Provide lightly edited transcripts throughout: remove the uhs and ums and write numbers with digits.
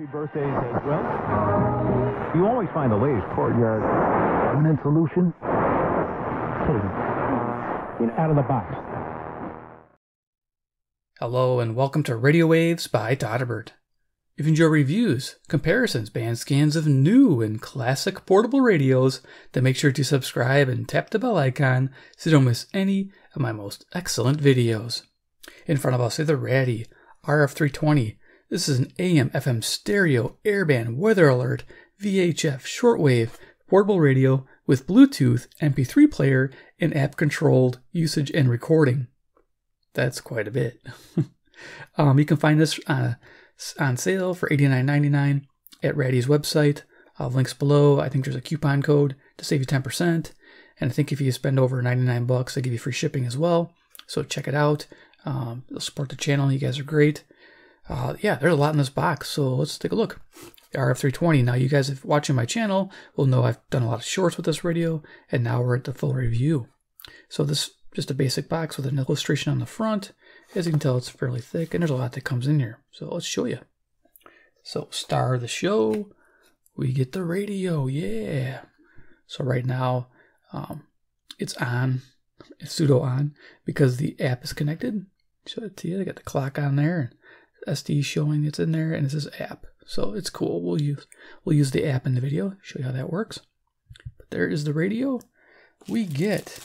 Happy birthdays as well. You always find the latest courtyard. Permanent solution? Kidding. Out of the box. Hello and welcome to Radio Waves by Todderbert. If you enjoy reviews, comparisons, band scans of new and classic portable radios, then make sure to subscribe and tap the bell icon so you don't miss any of my most excellent videos. In front of us is the Raddy RF320. This is an AM/FM stereo, airband, weather alert, VHF, shortwave, portable radio with Bluetooth, MP3 player, and app-controlled usage and recording. That's quite a bit. You can find this on sale for $89.99 at Raddy's website. Links below. I think there's a coupon code to save you 10%. And I think if you spend over 99 bucks, they give you free shipping as well. So check it out. It'll support the channel. You guys are great. Yeah, there's a lot in this box, so let's take a look. The RF320. Now, you guys, if watching my channel, will know I've done a lot of shorts with this radio, and now we're at the full review. So this just a basic box with an illustration on the front. As you can tell, it's fairly thick, and there's a lot that comes in here. So let's show you. So star of the show, we get the radio, yeah. So right now, it's on, it's pseudo on, because the app is connected. Show it to you. I got the clock on there. SD showing it's in there, and it says app, so it's cool. We'll use the app in the video, show you how that works. But there is the radio. We get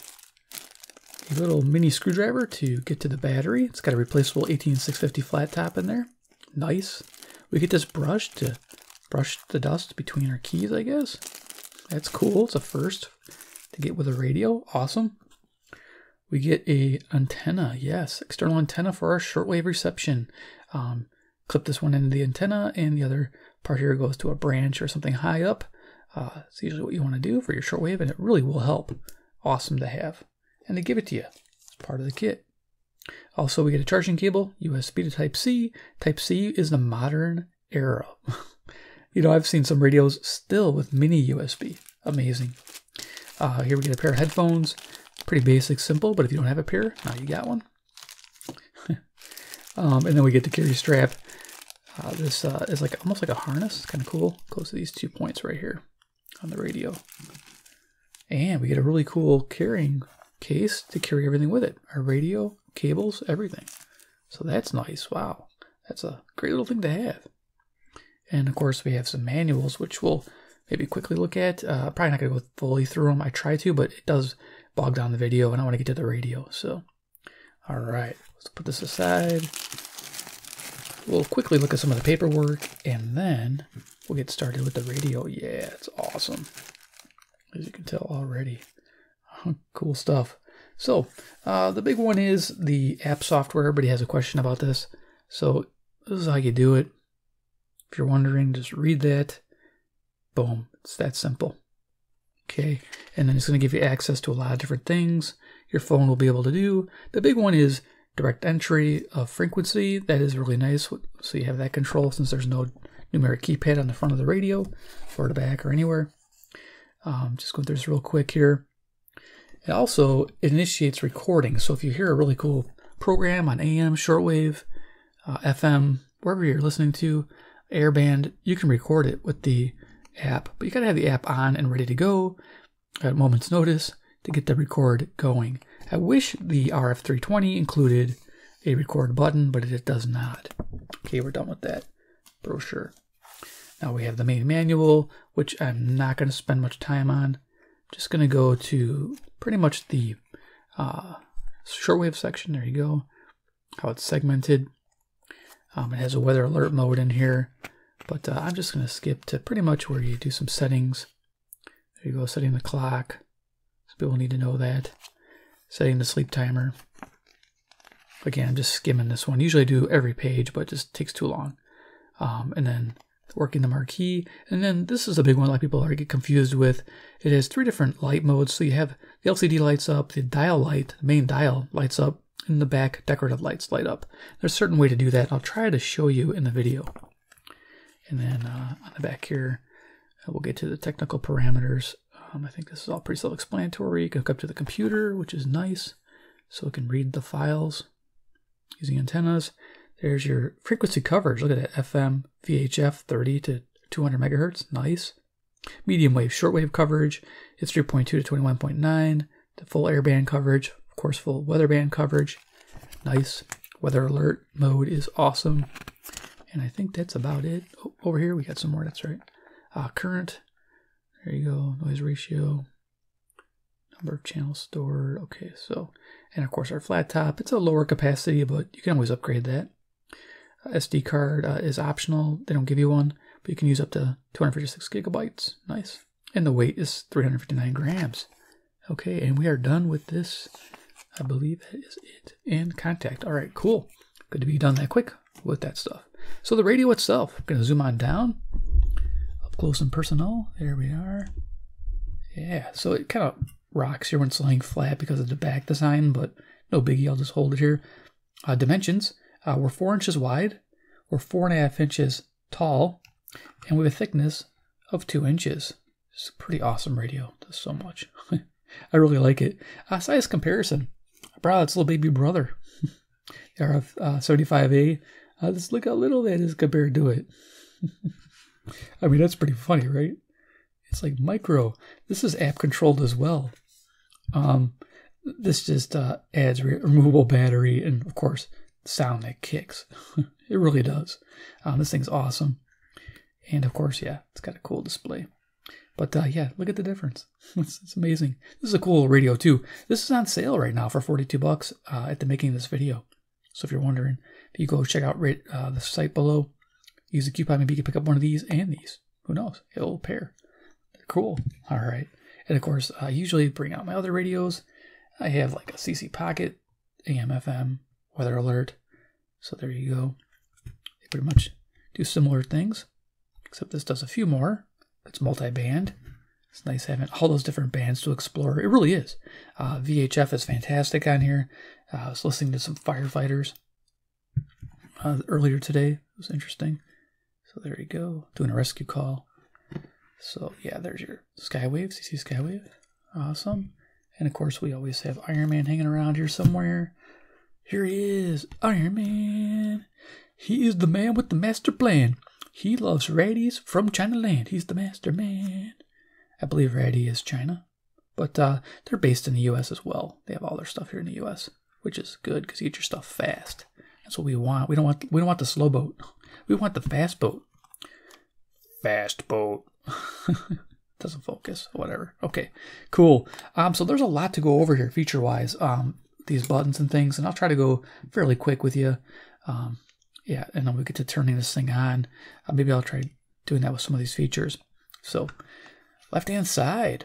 a little mini screwdriver to get to the battery. It's got a replaceable 18650 flat top in there. Nice. We get this brush to brush the dust between our keys, I guess. That's cool. It's a first to get with a radio. Awesome. We get a antenna, yes, external antenna for our shortwave reception. Clip this one into the antenna, and the other part here goes to a branch or something high up. It's usually what you want to do for your shortwave, and it really will help. Awesome to have. And they give it to you. It's part of the kit. Also, we get a charging cable, USB to Type-C. Type-C is the modern era. You know, I've seen some radios still with mini USB. Amazing. Here we get a pair of headphones. Pretty basic, simple, but if you don't have a pair, now you got one. And then we get the carry strap. This is like almost like a harness. It's kind of cool. Close to these 2 points right here on the radio. And we get a really cool carrying case to carry everything with it. Our radio, cables, everything. So that's nice. Wow. That's a great little thing to have. And of course, we have some manuals, which we'll maybe quickly look at. Probably not going to go fully through them. I try to, but it does bog down the video, and I want to get to the radio. So, all right, let's put this aside. We'll quickly look at some of the paperwork, and then we'll get started with the radio. Yeah, it's awesome, as you can tell already. Cool stuff. So, the big one is the app software. Everybody has a question about this. So, this is how you do it. If you're wondering, just read that. Boom, it's that simple. Okay, and then it's going to give you access to a lot of different things your phone will be able to do. The big one is direct entry of frequency. That is really nice. So you have that control since there's no numeric keypad on the front of the radio or the back or anywhere. Just go through this real quick here. It also initiates recording. So if you hear a really cool program on AM, shortwave, FM, wherever you're listening to, airband, you can record it with the app, but you gotta have the app on and ready to go at a moment's notice to get the record going. I wish the RF320 included a record button, but it does not. Okay, we're done with that brochure. Now we have the main manual, which I'm not going to spend much time on. I'm just going to go to pretty much the shortwave section. There you go. How it's segmented. It has a weather alert mode in here. But I'm just going to skip to pretty much where you do some settings. There you go, setting the clock. Some people need to know that. Setting the sleep timer. Again, I'm just skimming this one. Usually I do every page, but it just takes too long. And then working the marquee. And then this is a big one a lot of people get confused with. It has three different light modes. So you have the LCD lights up, the dial light, the main dial lights up, and the back decorative lights light up. There's a certain way to do that. I'll try to show you in the video. And then on the back here, we'll get to the technical parameters. I think this is all pretty self-explanatory. You can hook up to the computer, which is nice. So it can read the files using antennas. There's your frequency coverage. Look at that, FM, VHF, 30 to 200 megahertz. Nice. Medium wave, short wave coverage. It's 3.2 to 21.9. The full airband coverage. Of course, full weatherband coverage. Nice. Weather alert mode is awesome. And I think that's about it. Oh, over here, we got some more. That's right. Current. There you go. Noise ratio. Number of channels stored. Okay, so. And of course, our flat top. It's a lower capacity, but you can always upgrade that. SD card is optional. They don't give you one, but you can use up to 256 gigabytes. Nice. And the weight is 359 grams. Okay, and we are done with this. I believe that is it. And contact. All right, cool. Good to be done that quick with that stuff. So the radio itself, I'm going to zoom on down. Up close and personal. There we are. Yeah, so it kind of rocks here when it's laying flat because of the back design, but no biggie. I'll just hold it here. Dimensions. We're 4 inches wide. We're 4.5 inches tall. And we have a thickness of 2 inches. It's a pretty awesome radio. It does so much. I really like it. Size comparison. Bro, it's little baby brother. The RF75A. Just look how little that is compared to it. I mean, that's pretty funny, right? It's like micro. This is app controlled as well. This just adds removable battery and, of course, sound that kicks. It really does. This thing's awesome. And, of course, yeah, it's got a cool display. But, yeah, look at the difference. It's amazing. This is a cool radio, too. This is on sale right now for 42 bucks at the making of this video. So if you're wondering, if you go check out the site below, use the coupon, maybe you can pick up one of these and these. Who knows? It'll pair. They're cool. All right. And, of course, I usually bring out my other radios. I have, like, a CC Pocket, AM, FM, Weather Alert. So there you go. They pretty much do similar things, except this does a few more. It's multi-band. It's nice having all those different bands to explore. It really is. VHF is fantastic on here. I was listening to some firefighters earlier today. It was interesting. So there you go. Doing a rescue call. So yeah, there's your Skywave, CC Skywave. Awesome. And of course, we always have Iron Man hanging around here somewhere. Here he is, Iron Man. He is the man with the master plan. He loves raddies from China land. He's the master man. I believe Raddy is China. But they're based in the U.S. as well. They have all their stuff here in the U.S., which is good because you get your stuff fast. That's what we want. We don't want the slow boat. We want the fast boat. Fast boat. Doesn't focus. Whatever. Okay, cool. So there's a lot to go over here feature-wise. These buttons and things. And I'll try to go fairly quick with you. Yeah, and then we get to turning this thing on. Maybe I'll try doing that with some of these features. So, left-hand side,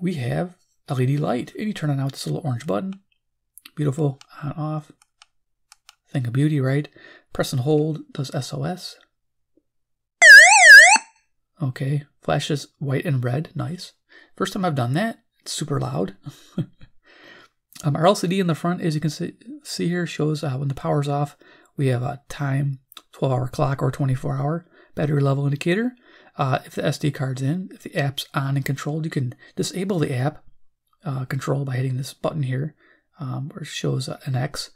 we have LED light. And you turn it on with this little orange button. Beautiful. On, off. Thing of beauty, right? Press and hold does SOS. Okay. Flashes white and red. Nice. First time I've done that. It's super loud. Our LCD in the front, as you can see here, shows when the power's off. We have a time, 12-hour clock, or 24-hour battery level indicator. If the SD card's in, if the app's on and controlled, you can disable the app control by hitting this button here, where it shows an X.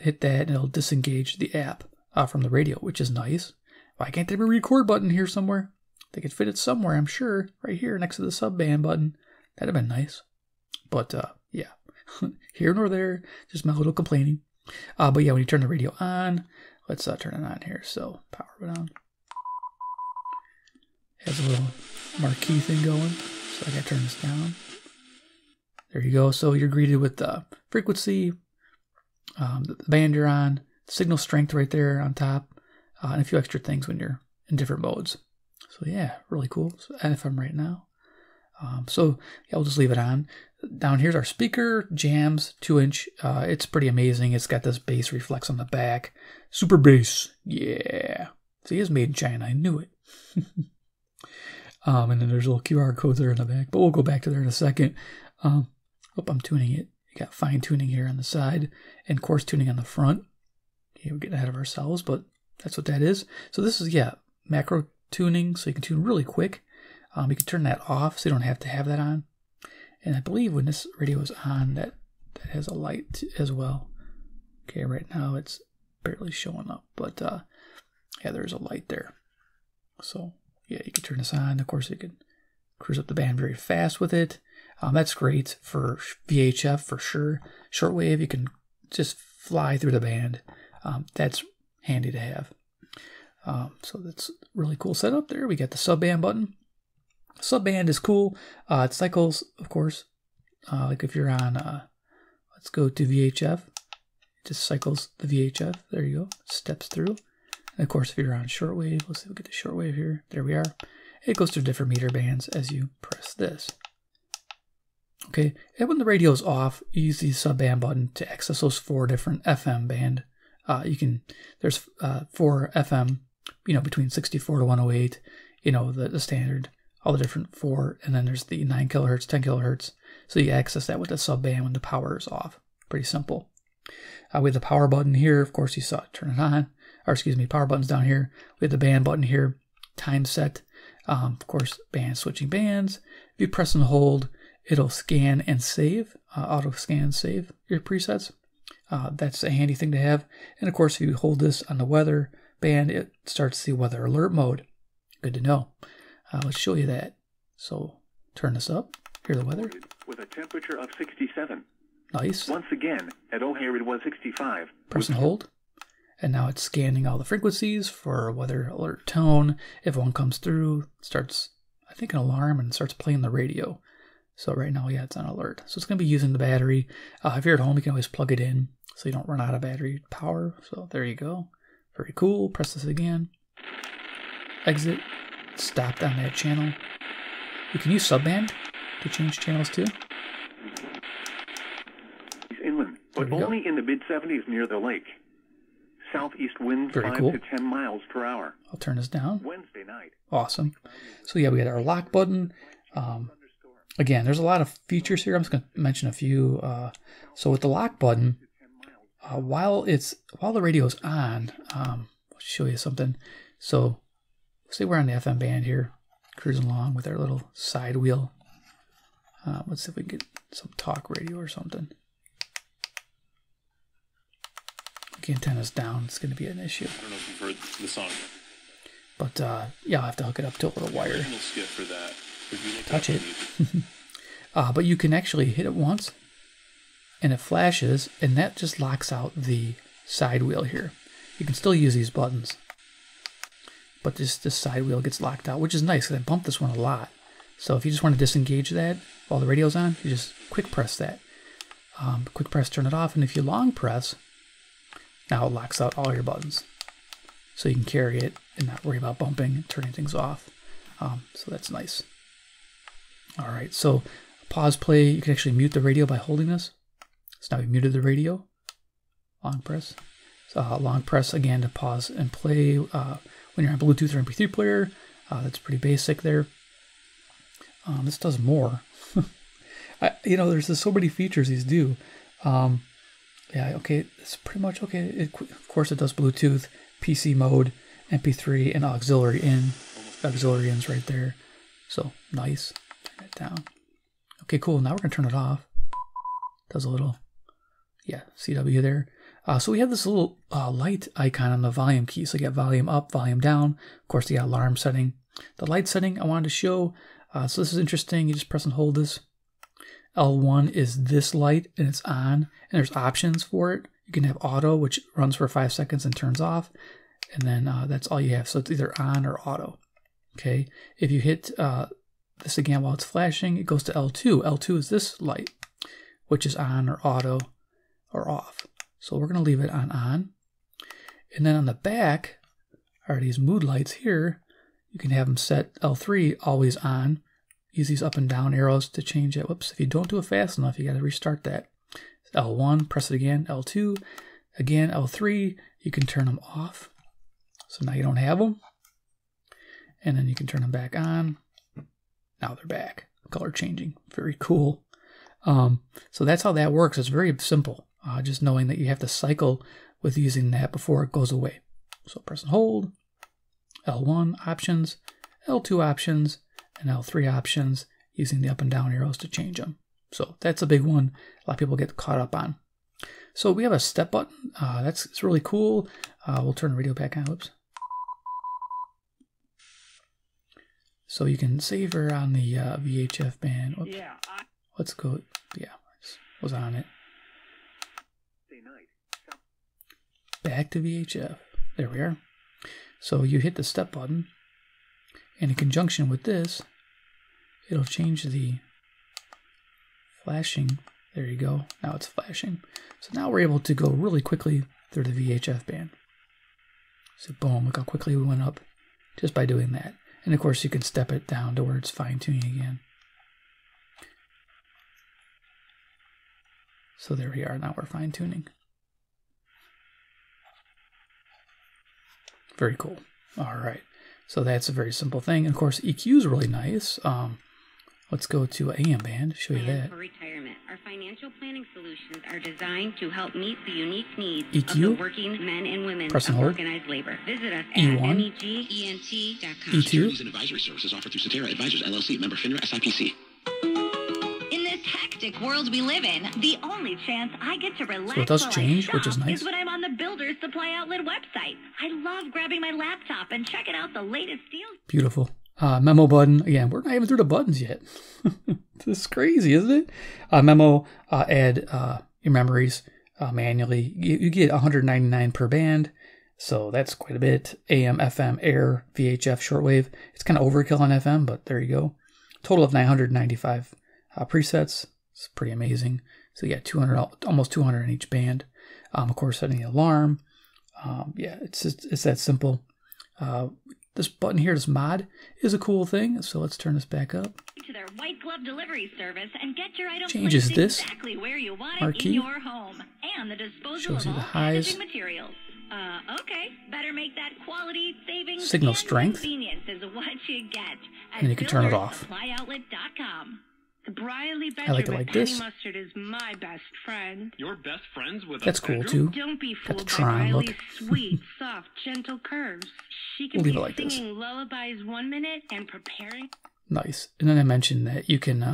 Hit that, and it'll disengage the app from the radio, which is nice. Why can't there be a record button here somewhere? They could fit it somewhere, I'm sure, right here next to the sub-band button. That'd have been nice. But, yeah, here nor there, just my little complaining. But yeah, when you turn the radio on, let's turn it on here. So power it on. Has a little marquee thing going. So I gotta turn this down. There you go. So you're greeted with the frequency, the band you're on, signal strength right there on top, and a few extra things when you're in different modes. So yeah, really cool. So NFM right now. So yeah, we'll just leave it on. Down here's our speaker, jams, 2-inch. It's pretty amazing. It's got this bass reflex on the back. Super bass. Yeah. See, it's made in China. I knew it. And then there's a little QR code there in the back. But we'll go back to there in a second. Hope I'm tuning it. You got fine tuning here on the side and coarse tuning on the front. Okay, we're getting ahead of ourselves, but that's what that is. So this is, yeah, macro tuning. So you can tune really quick. You can turn that off so you don't have to have that on. And I believe when this radio is on, that has a light as well. Okay, right now it's barely showing up, but yeah, there's a light there. So yeah, you can turn this on. Of course, you can cruise up the band very fast with it. That's great for VHF for sure. Shortwave, you can just fly through the band. That's handy to have. So that's really cool setup there. We got the subband button. Subband is cool. It cycles, of course. Like if you're on, let's go to VHF. It just cycles the VHF. There you go. Steps through. And of course, if you're on shortwave, let's see, we'll get the shortwave here. There we are. It goes to different meter bands as you press this. Okay, and when the radio is off, you use the subband button to access those four different FM band. You can, there's four FM, you know, between 64 to 108, you know, the standard, all the different four, and then there's the 9 kilohertz, 10 kilohertz. So you access that with the subband when the power is off. Pretty simple. With the power button here, of course, you saw it, turn it on, or excuse me, power button's down here. We have the band button here, time set, of course, band switching bands. If you press and hold, it'll scan and save, auto scan, save your presets. That's a handy thing to have. And of course, if you hold this on the weather band, it starts the weather alert mode. Good to know. Let's show you that. So turn this up, hear the weather. With a temperature of 67. Nice. Once again, at O'Hare it was 65. Press and hold. And now it's scanning all the frequencies for a weather alert tone. If one comes through, starts, I think, an alarm and starts playing the radio. So right now, yeah, it's on alert. So it's going to be using the battery. If you're at home, you can always plug it in so you don't run out of battery power. So there you go. Very cool. Press this again. Exit. Stopped on that channel. You can use subband to change channels too. Inland, but only in the mid-70s near the lake. Southeast winds 5 to 10 miles per hour. I'll turn this down. Wednesday night. Awesome. So yeah, we had our lock button. Again, there's a lot of features here. I'm just going to mention a few. So with the lock button, while the radio's on, I'll show you something. So say we're on the FM band here, cruising along with our little side wheel. Let's see if we can get some talk radio or something. The antenna's down. It's going to be an issue. I don't know if you've heard the song. But yeah, I'll have to hook it up to a little wire. Skip for that. Touch it. But you can actually hit it once and it flashes, and that just locks out the side wheel here. You can still use these buttons, but this side wheel gets locked out, which is nice because I bump this one a lot. So if you just want to disengage that while the radio's on, you just quick press that. Quick press, turn it off, and if you long press, now it locks out all your buttons. So you can carry it and not worry about bumping and turning things off. So that's nice. All right, so pause play. You can actually mute the radio by holding this. So now we muted the radio. Long press. So long press again to pause and play when you're on Bluetooth or MP3 player. That's pretty basic there. This does more. You know, there's so many features these do. Yeah, okay, it's pretty much okay. Of course, it does Bluetooth, PC mode, MP3, and auxiliary in. Auxiliary in's right there. So nice. Turn it down. Okay, cool. Now we're going to turn it off. Does a little, yeah, CW there. So we have this little light icon on the volume key. So you got volume up, volume down. Of course, you got alarm setting. The light setting I wanted to show. So this is interesting. You just press and hold this. L1 is this light, and it's on. And there's options for it. You can have auto, which runs for 5 seconds and turns off. And then that's all you have. So it's either on or auto. Okay, if you hit this again while it's flashing, it goes to L2. L2 is this light, which is on or auto or off. So we're going to leave it on. And then on the back are these mood lights here. You can have them set L3, always on. Use these up and down arrows to change it. Whoops, if you don't do it fast enough, you got to restart that. L1, press it again. L2, again. L3, you can turn them off. So now you don't have them. And then you can turn them back on. Now they're back. Color changing. Very cool. So that's how that works. It's very simple. Just knowing that you have to cycle with using that before it goes away. So press and hold. L1 options. L2 options. And L3 options. Using the up and down arrows to change them. So that's a big one a lot of people get caught up on. So we have a step button. It's really cool. We'll turn the radio back on. Oops. So you can save her on the VHF band. Oops. Yeah, let's go. Yeah, was on it. Back to VHF. There we are. So you hit the step button, and in conjunction with this, it'll change the flashing. There you go. Now it's flashing. So now we're able to go really quickly through the VHF band. So boom, look how quickly we went up just by doing that. And of course you can step it down to where it's fine-tuning again. So there we are, now we're fine-tuning. Very cool. All right, so that's a very simple thing. And of course EQ is really nice. Let's go to AM band, show you that. For retirement. Our financial planning solutions are designed to help meet the unique needs EQ. Of the working men and women of organized labor. Visit us at MEGENT.com. E2. Securities and advisory services offered through Satara Advisors LLC, member FINRA/SIPC. In this hectic world we live in, the only chance I get to relax is when I'm on the Builder's Supply Outlet website. I love grabbing my laptop and checking out the latest deals. Beautiful. Memo button. Again, we're not even through the buttons yet. This is crazy, isn't it? Memo, add your memories manually. You get 199 per band, so that's quite a bit. AM, FM, AIR, VHF, shortwave. It's kind of overkill on FM, but there you go. Total of 995 presets. It's pretty amazing. So you got 200, almost 200 in each band. Of course, setting the alarm. Yeah, it's that simple. This button here, this mod, is a cool thing. So let's turn this back up. To their white glove delivery service and get your item changes this exactly where you want it in your home. And the disposal of all packaging materials. Okay, better make that quality, savings, signal strength. Convenience is what you get. And you can turn it off. I like it like this. Is my best friend. Your best friends with that's cool too. Don't be fooled. Got the Tron look. Sweet, soft, gentle curves. She can we'll leave it like this. Lullabies 1 minute and preparing. Nice. And then I mentioned that you can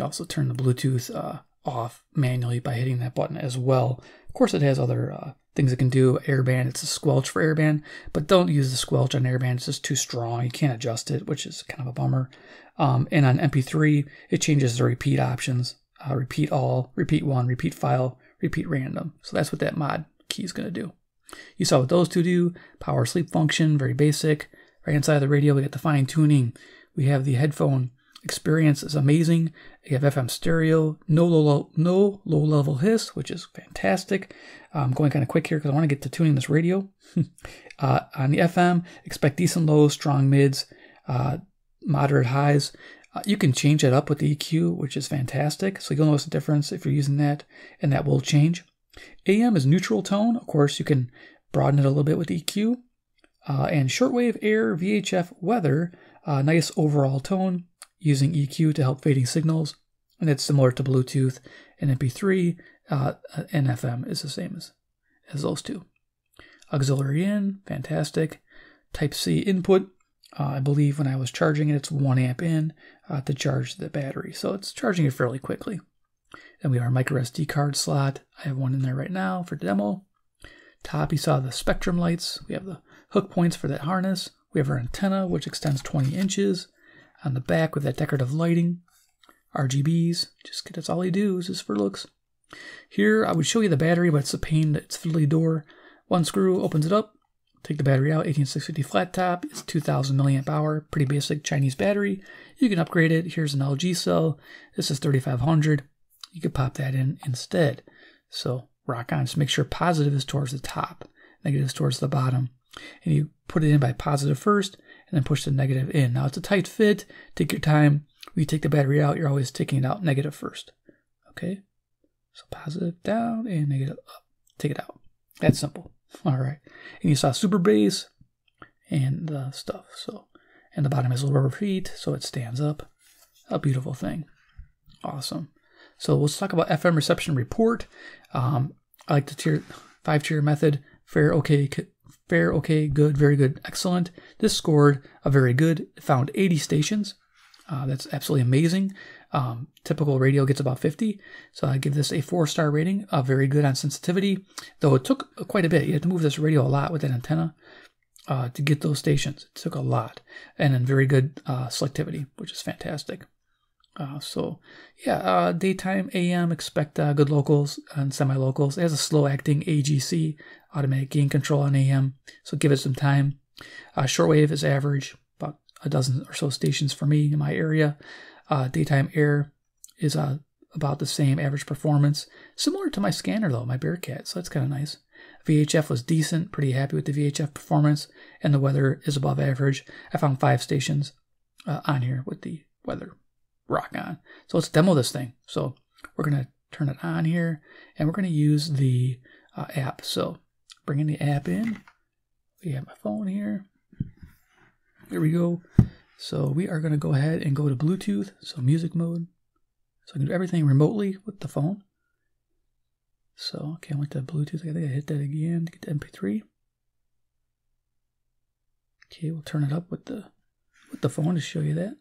also turn the Bluetooth off manually by hitting that button as well. Of course, it has other things it can do. Airband, it's a squelch for airband, but don't use the squelch on airband. It's just too strong. You can't adjust it, which is kind of a bummer. And on MP3, it changes the repeat options. Repeat all, repeat one, repeat file, repeat random. So that's what that mod key is going to do. You saw what those two do. Power sleep function, very basic. Right inside of the radio, we got the fine tuning. We have the headphone experience is amazing. You have FM stereo, no low level hiss, which is fantastic. I'm going kind of quick here because I want to get to tuning this radio. On the FM, expect decent lows, strong mids, moderate highs. You can change it up with the EQ, which is fantastic. So you'll notice the difference if you're using that, and that will change. AM is neutral tone. Of course, you can broaden it a little bit with EQ. And shortwave, air, VHF, weather, nice overall tone using EQ to help fading signals. And it's similar to Bluetooth and MP3. And FM is the same as those two. Auxiliary in, fantastic. Type-C input. I believe when I was charging it, it's 1 amp in to charge the battery. So it's charging it fairly quickly. And we have our micro SD card slot. I have one in there right now for demo. Top, you saw the spectrum lights. We have the hook points for that harness. We have our antenna, which extends 20 inches. On the back with that decorative lighting. RGBs, just that's all you do is just for looks. Here, I would show you the battery, but it's a pain. It's fiddly door. One screw opens it up. Take the battery out, 18650 flat top. It's 2000 milliamp hour. Pretty basic Chinese battery. You can upgrade it. Here's an LG cell. This is 3500. You could pop that in instead. So rock on. Just make sure positive is towards the top, negative is towards the bottom. And you put it in by positive first and then push the negative in. Now it's a tight fit. Take your time. When you take the battery out, you're always taking it out negative first. Okay? So positive down and negative up. Take it out. That's simple. All right. And you saw super bass and the stuff. So, and the bottom is a rubber feet, so it stands up. A beautiful thing. Awesome. So let's talk about FM reception report. I like the five-tier method. Fair, okay, fair, okay, good, very good, excellent. This scored a very good. It found 80 stations. That's absolutely amazing. Typical radio gets about 50, so I give this a 4-star rating. Very good on sensitivity, though it took quite a bit. You had to move this radio a lot with that antenna to get those stations. It took a lot, and then very good selectivity, which is fantastic. So yeah, daytime AM, expect good locals and semi-locals. It has a slow-acting AGC, automatic gain control on AM, so give it some time. Shortwave is average, about a dozen or so stations for me in my area. Daytime air is about the same average performance. Similar to my scanner though, my Bearcat, so that's kind of nice. VHF was decent, pretty happy with the VHF performance, and the weather is above average. I found 5 stations on here with the weather rock on. So let's demo this thing. So we're going to turn it on here, and we're going to use the app. So bringing the app in. We have my phone here. Here we go. So we are going to go ahead and go to Bluetooth, so music mode. So I can do everything remotely with the phone. So okay, I went to Bluetooth. I think I hit that again to get to MP3. Okay, we'll turn it up with the phone to show you that.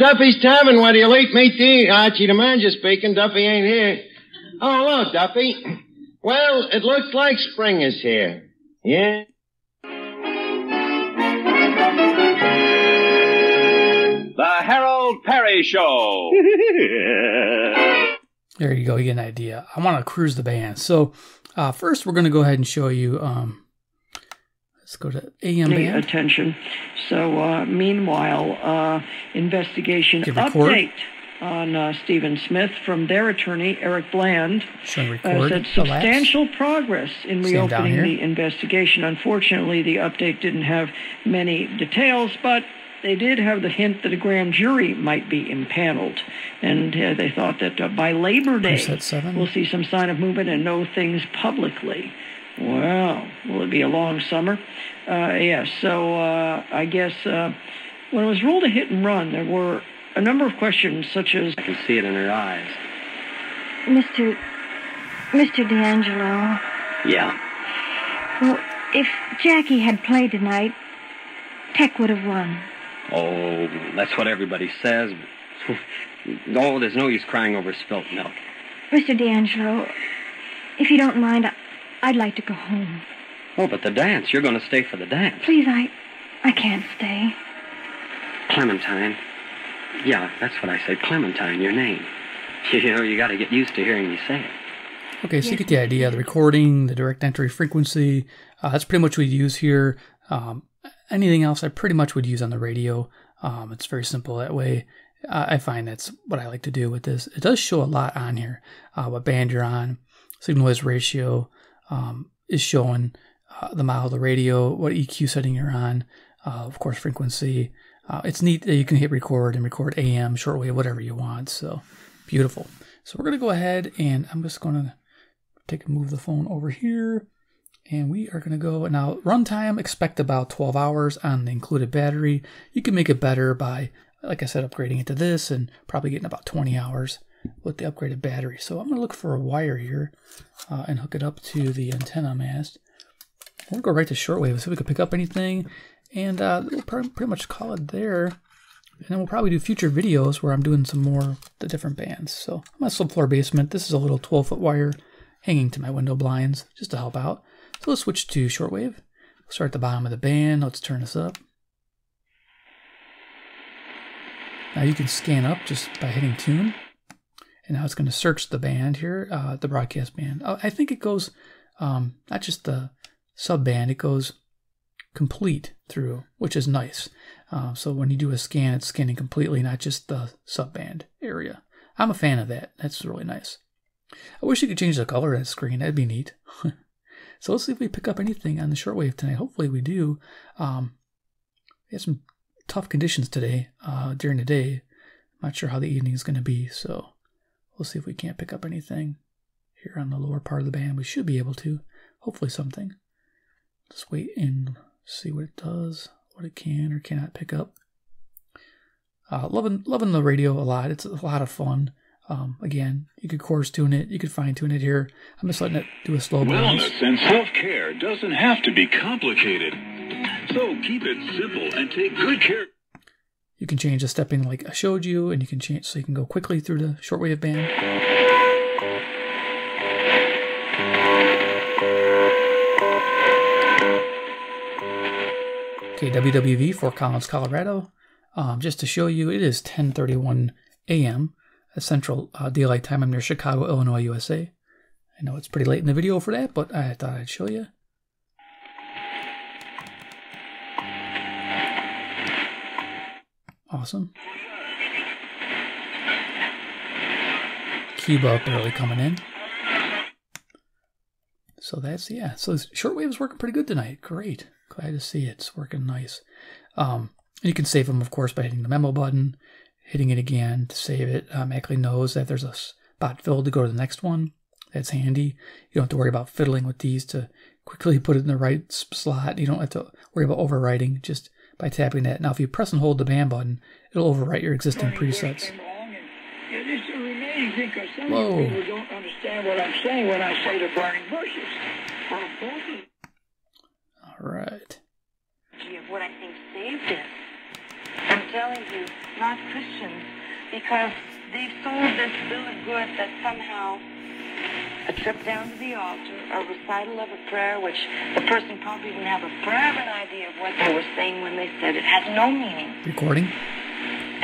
Duffy's Tavern, where the elite meet the Archie the manager speaking. Duffy ain't here. Oh, hello, Duffy. Well, it looks like spring is here. Yeah. The Harold Perry Show. There you go. You get an idea. I want to cruise the band. So first, we're going to go ahead and show you. Let's go to AM band. Attention. So, meanwhile, investigation update on Stephen Smith from their attorney, Eric Bland, said substantial progress in reopening the investigation. Unfortunately, the update didn't have many details, but they did have the hint that a grand jury might be impaneled. And they thought that by Labor Day, we'll see some sign of movement and know things publicly. Wow, will it be a long summer? Yes, so I guess when it was ruled a hit and run, there were a number of questions such as... I can see it in her eyes. Mr. D'Angelo. Yeah? Well, if Jackie had played tonight, Tech would have won. Oh, that's what everybody says. Oh, there's no use crying over spilt milk. Mr. D'Angelo, if you don't mind... I'd like to go home. Oh, but the dance. You're going to stay for the dance. Please, I can't stay. Clementine. Yeah, that's what I said. Clementine, your name. You know, you got to get used to hearing me say it. Okay, so you get the idea, the recording, the direct entry frequency. That's pretty much what you use here. Anything else I pretty much would use on the radio. It's very simple that way. I find that's what I like to do with this. It does show a lot on here. What band you're on, signal noise ratio is showing, the model of the radio, what EQ setting you're on, of course, frequency. It's neat that you can hit record and record AM, shortwave, whatever you want. So beautiful. So we're going to go ahead and I'm just going to move the phone over here, and we are going to go. Now, runtime, expect about 12 hours on the included battery. You can make it better by, like I said, upgrading it to this and probably getting about 20 hours with the upgraded battery. So I'm going to look for a wire here and hook it up to the antenna mast. We'll go right to shortwave, so we can pick up anything, and we'll pretty much call it there. And then we'll probably do future videos where I'm doing some more of the different bands. So I'm on a subfloor basement. This is a little 12-foot wire hanging to my window blinds just to help out. So let's switch to shortwave. We'll start at the bottom of the band. Let's turn this up. Now you can scan up just by hitting tune. And now it's going to search the band here, the broadcast band. I think it goes not just the sub-band, it goes complete through, which is nice. So when you do a scan, it's scanning completely, not just the sub-band area. I'm a fan of that. That's really nice. I wish you could change the color of that screen. That'd be neat. So let's see if we pick up anything on the shortwave tonight. Hopefully we do. We had some tough conditions today during the day. I'm not sure how the evening is going to be, so we'll see if we can't pick up anything here on the lower part of the band. We should be able to. Hopefully something. Let's wait and see what it does, what it can or cannot pick up. Loving the radio a lot. It's a lot of fun. Again, you could coarse tune it, you could fine tune it here. I'm just letting it do a slow bounce. Wellness and self-care doesn't have to be complicated, so keep it simple and take good care. You can change the stepping like I showed you, and you can change so you can go quickly through the shortwave band. Okay, WWV, Fort Collins, Colorado. Just to show you, it is 10:31 a.m. Central daylight time. I'm near Chicago, Illinois, USA. I know it's pretty late in the video for that, but I thought I'd show you. Awesome. Cuba barely coming in. So that's, yeah. So shortwave is working pretty good tonight. Great. Glad to see it. It's working nice. And you can save them, of course, by hitting the memo button. Hitting it again to save it automatically knows that there's a spot filled to go to the next one. That's handy. You don't have to worry about fiddling with these to quickly put it in the right slot. You don't have to worry about overwriting just by tapping that. Now, if you press and hold the band button, it'll overwrite your existing presets. Whoa. All right. What I think saved it. I'm telling you, not Christians, because they've sold this bill of goods that somehow a trip down to the altar, a recital of a prayer, which the person probably wouldn't have a prayer of an idea of what they were saying when they said it, has no meaning. Recording.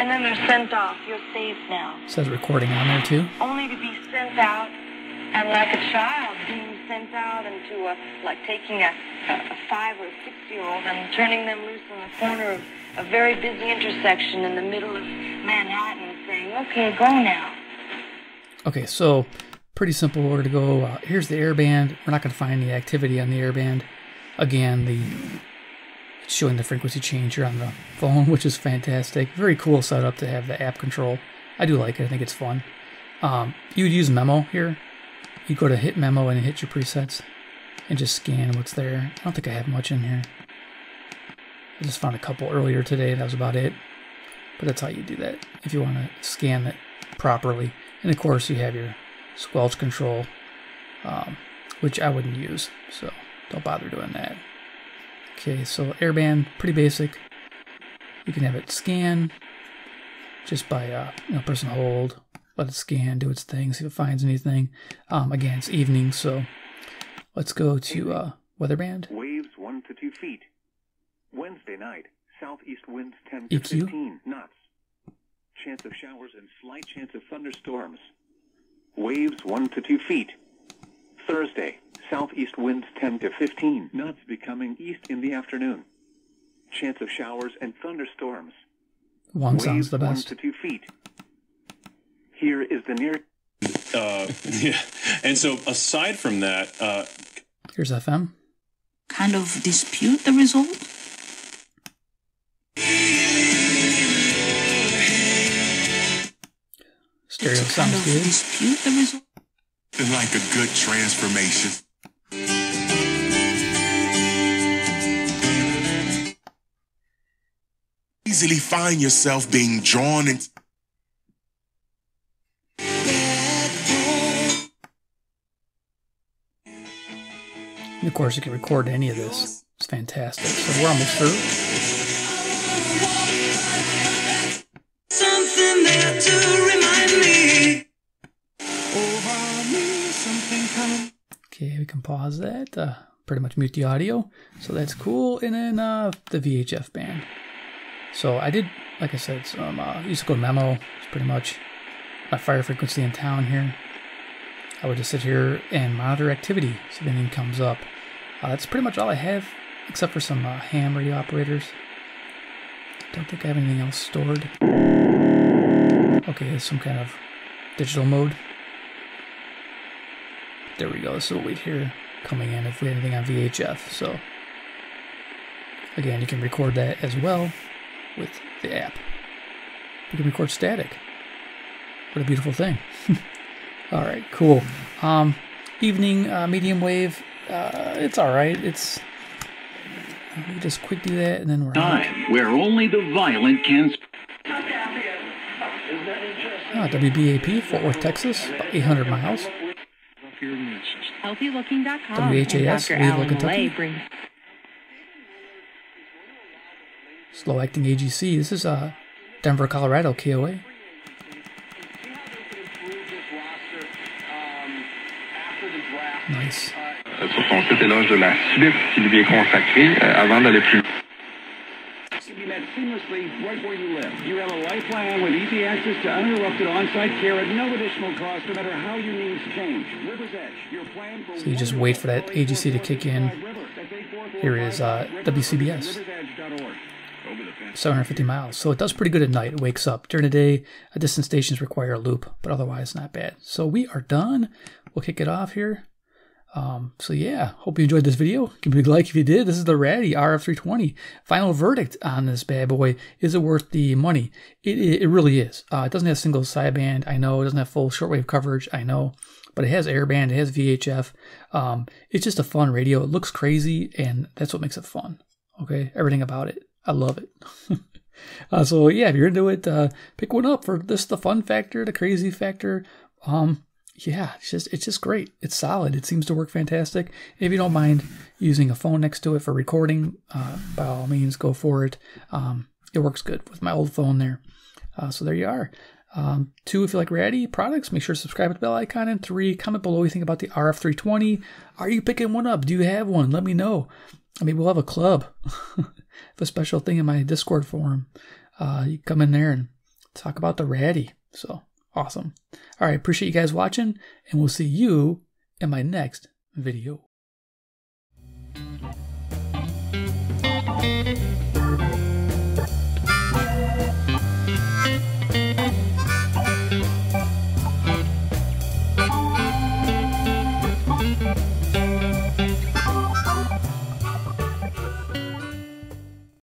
And then they're sent off. You're saved now. It says recording on there too. Only to be sent out, and like a child being sent out into a, like taking a 5 or 6 year old and turning them loose in the corner of a very busy intersection in the middle of Manhattan, saying, okay, go now. Okay, so pretty simple. We're going to go, here's the airband. We're not going to find the activity on the airband. Again, it's showing the frequency change here on the phone, which is fantastic. Very cool setup to have the app control. I do like it. I think it's fun. You would use memo here. You go to hit memo and hit your presets and just scan what's there. I don't think I have much in here. I just found a couple earlier today. That was about it. But that's how you do that if you want to scan it properly. And of course, you have your squelch control, which I wouldn't use. So don't bother doing that. Okay, so airband, pretty basic. You can have it scan just by pressing hold, let it scan, do its thing, see if it finds anything. Again, it's evening, so let's go to weatherband. Waves 1 to 2 feet. Wednesday night, southeast winds 10 to 15 knots. Chance of showers and slight chance of thunderstorms. Waves 1 to 2 feet. Thursday, southeast winds 10 to 15 knots becoming east in the afternoon. Chance of showers and thunderstorms. One waves sounds the best. 1 to 2 feet. Here is the near... yeah. And so aside from that... here's FM. Kind of dispute the result? Stereo sounds kind of good. Dispute the result? Like a good transformation. Easily find yourself being drawn into... And of course, you can record any of this. It's fantastic. So we're almost through. Something there to remind me. Over me, something coming. Okay, we can pause that. Pretty much mute the audio. So that's cool. And then the VHF band. So I did, like I said, some musical memo. It's pretty much my fire frequency in town here. I would just sit here and monitor activity, so if anything comes up. That's pretty much all I have, except for some ham radio operators. Don't think I have anything else stored. Okay, there's some kind of digital mode. There we go, so we'd hear coming in if we had anything on VHF. So, again, you can record that as well with the app. You can record static. What a beautiful thing. All right, cool. Evening medium wave. It's all right. It's we just quick do that and then we're time where only the violent can. WBAP, Fort Worth, Texas, about 800 miles. WHAS, Louisville, Kentucky. Slow acting AGC. This is Denver, Colorado, KOA. Nice. Seamlessly right where you live. You have a lifeline with easy access to uninterrupted on-site care at no additional cost, no matter how your needs change. River's Edge, your plan for... So you just wait for that AGC to kick in. Here is WCBS. 750 miles. So it does pretty good at night. It wakes up. During the day, distant stations require a loop, but otherwise not bad. So we are done. We'll kick it off here. So yeah, hope you enjoyed this video. Give me a like if you did. This is the Raddy RF320. Final verdict on this bad boy. Is it worth the money? It really is. It doesn't have single sideband. I know. It doesn't have full shortwave coverage. I know. But it has airband. It has VHF. It's just a fun radio. It looks crazy, and that's what makes it fun. Okay? Everything about it. I love it. So yeah, if you're into it, pick one up for this, the fun factor, the crazy factor. Yeah, it's just great. It's solid. It seems to work fantastic. If you don't mind using a phone next to it for recording, by all means, go for it. It works good with my old phone there. So there you are. 2, if you like Raddy products, make sure to subscribe to the bell icon. And 3, comment below what you think about the RF320. Are you picking one up? Do you have one? Let me know. I mean, we'll have a club. I have a special thing in my Discord forum. You come in there and talk about the Raddy. So... awesome. All right, appreciate you guys watching, and we'll see you in my next video.